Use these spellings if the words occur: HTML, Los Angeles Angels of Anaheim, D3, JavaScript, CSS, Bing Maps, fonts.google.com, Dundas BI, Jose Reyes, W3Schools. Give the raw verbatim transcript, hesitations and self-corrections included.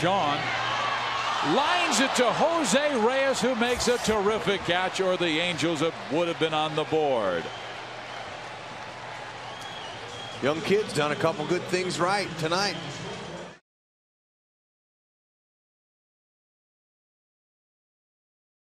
Sean lines it to Jose Reyes, who makes a terrific catch, or the Angels would have been on the board. Young kid's done a couple good things right tonight.